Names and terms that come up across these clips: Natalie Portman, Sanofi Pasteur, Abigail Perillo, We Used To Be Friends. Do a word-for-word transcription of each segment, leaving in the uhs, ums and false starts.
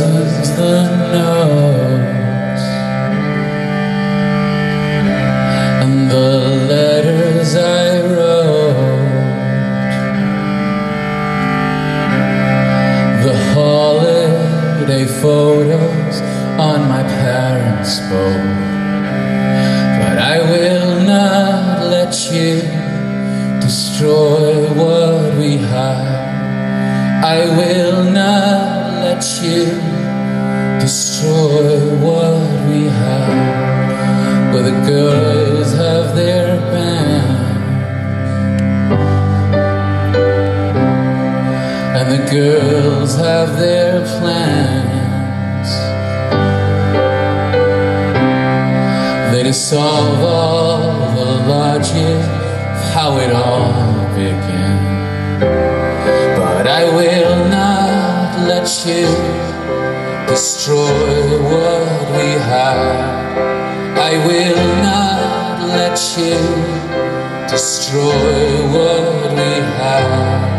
raises the notes, and the letters I wrote, the holiday photos on my parents' boat. But I will not let you destroy what we hide. I will not let you destroy what we have. But the girls have their band, and the girls have their plans. They dissolve all the logic of how it all began. But I will not let you destroy what we have. I will not let you destroy what we have.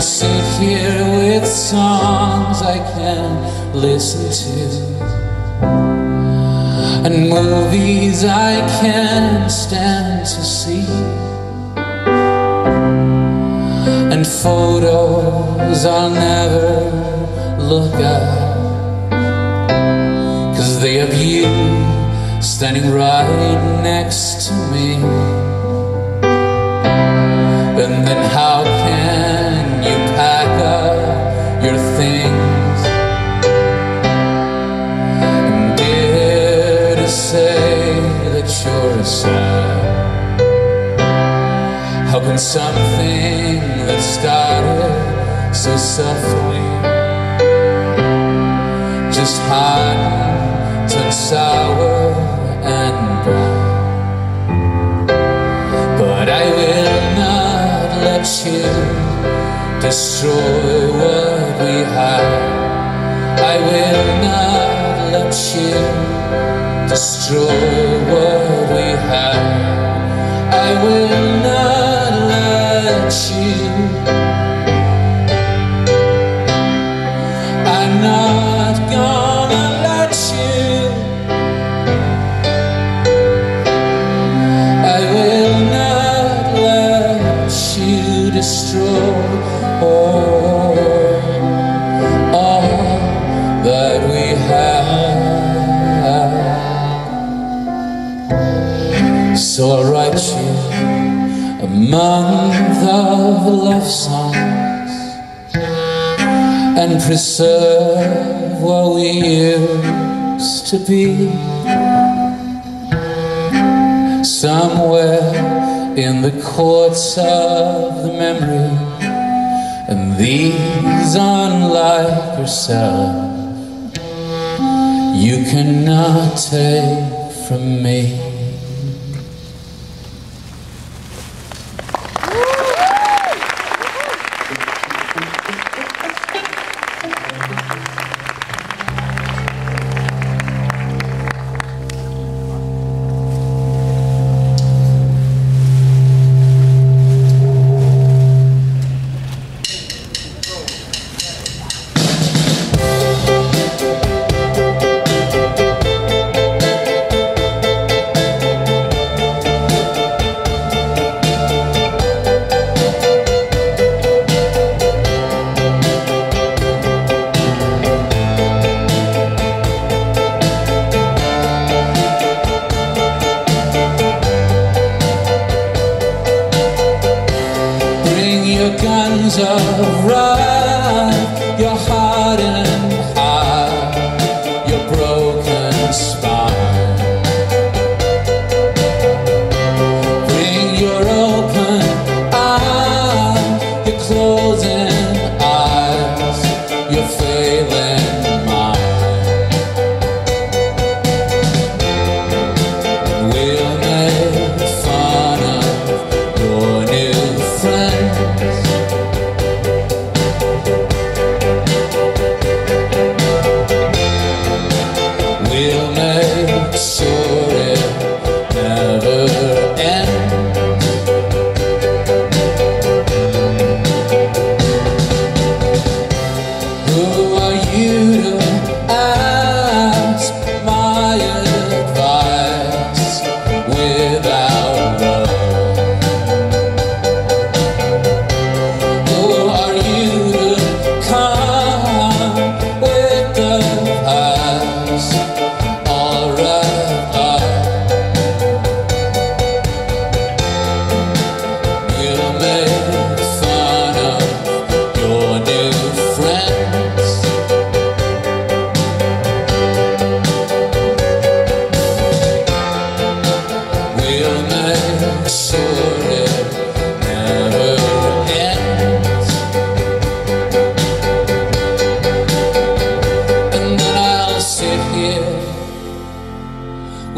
Sit here with songs I can listen to, and movies I can't stand to see, and photos I'll never look at, 'cause they have you standing right next to me. And then how can you pack up your things? And dare to say that you're sad. How can something that started so softly just hot, turn sour and bad? But I will not let you destroy what we have. I will not let you destroy what we have. I will not let you. I'm not gonna let you. I will not let you destroy all, all that we have. So I'll write you a month of love songs and preserve what we used to be. Somewhere in the courts of the memory, and these, unlike yourself, you cannot take from me.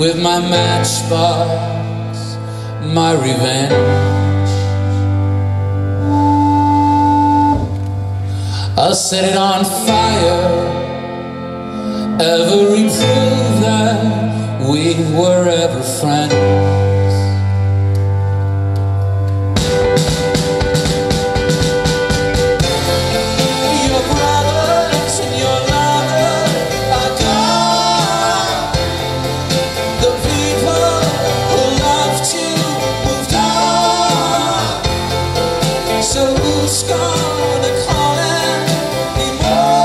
with my matchbox, my revenge. I'll set it on fire, every proof that we were ever friends. So who's gonna call it anymore?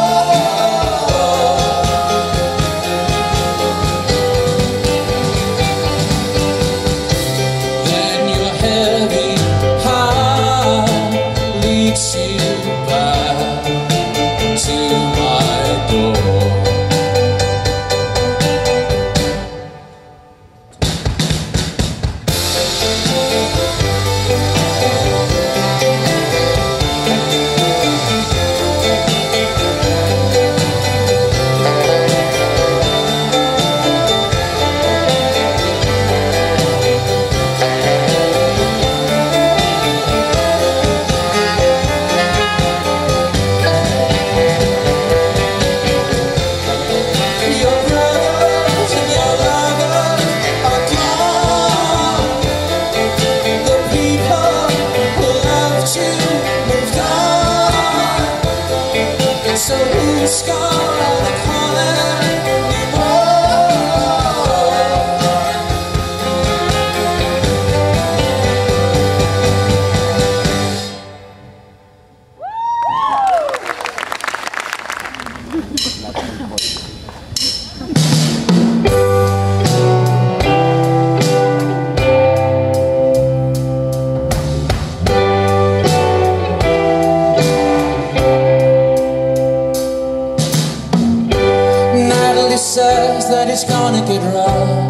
Says that it's gonna get rough.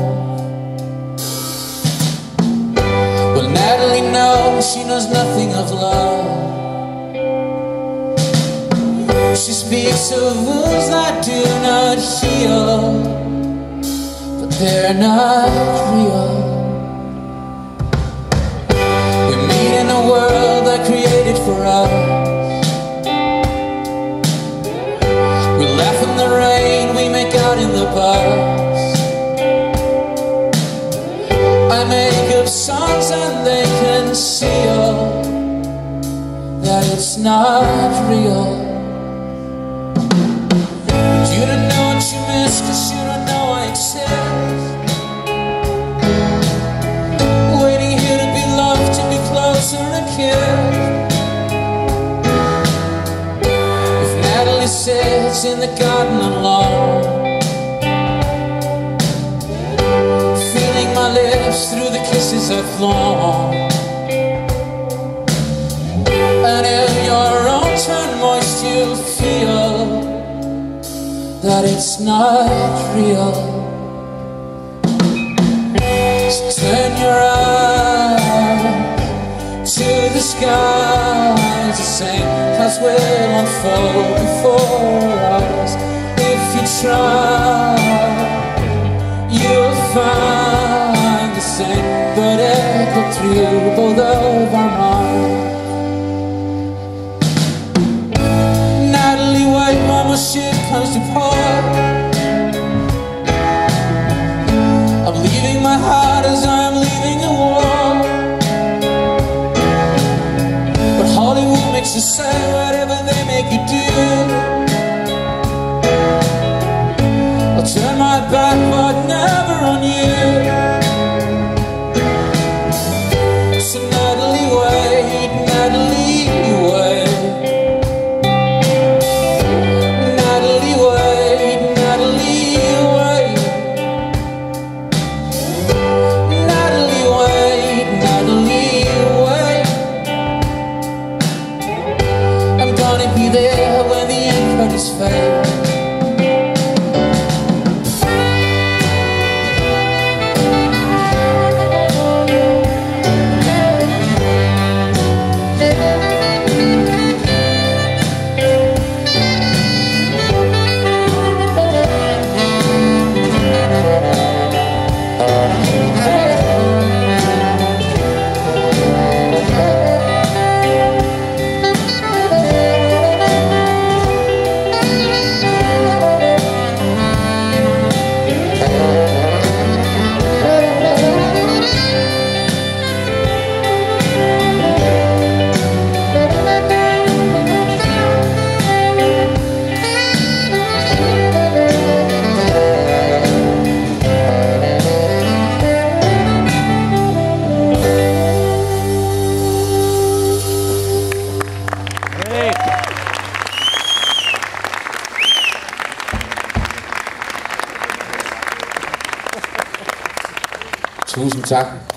Well, Natalie knows, she knows nothing of love. She speaks of wounds that do not heal, but they're not real. We meet in a world that created for us. In the bus, I make up songs and they conceal that it's not real. But you don't know what you miss, cause you don't know I exist. Waiting here to be loved, to be close or a kid. If Natalie sits in the garden alone, lips through the kisses I've flown, and in your own turn moist you feel that it's not real. So turn your eyes to the skies, the same clouds will unfold before our eyes. If you try, you'll find the same that echo through both of our minds. Natalie, wait, mama, ship comes to port. I'm leaving my heart as I'm leaving the war. But Hollywood makes you say whatever they make you do. I'll turn my back but never on you. Natalie, wait. Schluss mit Sachen.